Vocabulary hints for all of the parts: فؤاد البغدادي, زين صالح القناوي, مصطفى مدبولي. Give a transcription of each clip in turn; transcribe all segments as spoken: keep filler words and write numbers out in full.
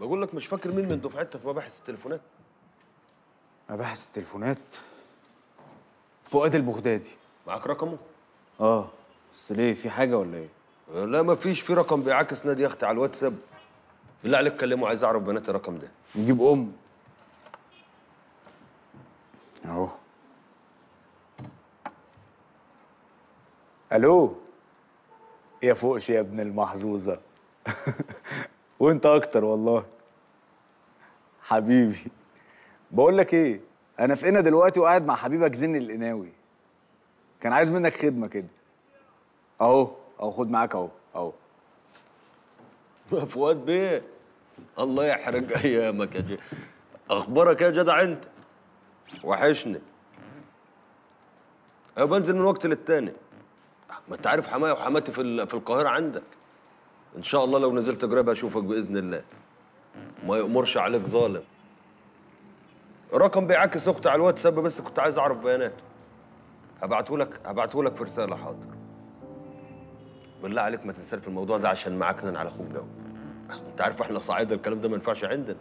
بقول لك مش فاكر مين من دفعتها في مباحث التليفونات. مباحث التليفونات؟ فؤاد البغدادي. معاك رقمه؟ اه بس ليه، في حاجه ولا ايه؟ لا مفيش، في رقم بيعاكس نادي يخت على الواتساب. بالله عليك كلمه، عايز اعرف بنات الرقم ده. نجيب ام اهو. الو يا فوقش يا ابن المحظوظه. وانت اكتر والله حبيبي. بقول لك ايه، انا في قنا دلوقتي وقاعد مع حبيبك زين القناوي، كان عايز منك خدمه كده اهو. اهو خد معاك اهو اهو. فؤاد بيه الله يحرج ايامك يا جدع. اخبارك يا جدع؟ انت وحشني. انا بنزل من وقت للتاني، ما انت عارف حماية وحماتي في في القاهره عندك. ان شاء الله لو نزلت قريب اشوفك باذن الله، ما يأمرش عليك ظالم. رقم بيعكس اختي على الواتساب، بس كنت عايز اعرف بياناته. هبعته لك هبعته لك في رساله. حاضر. بالله عليك ما تنساش في الموضوع ده عشان معاكنا على اخوك جو. انت عارف احنا صعيده الكلام ده ما ينفعش عندنا.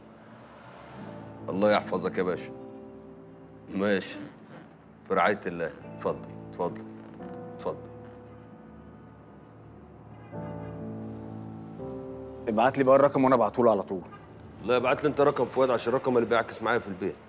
الله يحفظك يا باشا. ماشي، برعايه الله. اتفضل اتفضل اتفضل. ابعت لي بقى الرقم وانا ابعته له على طول. لا ابعت لي انت رقم فؤاد، عشان الرقم اللي بيعكس معايا في البيت.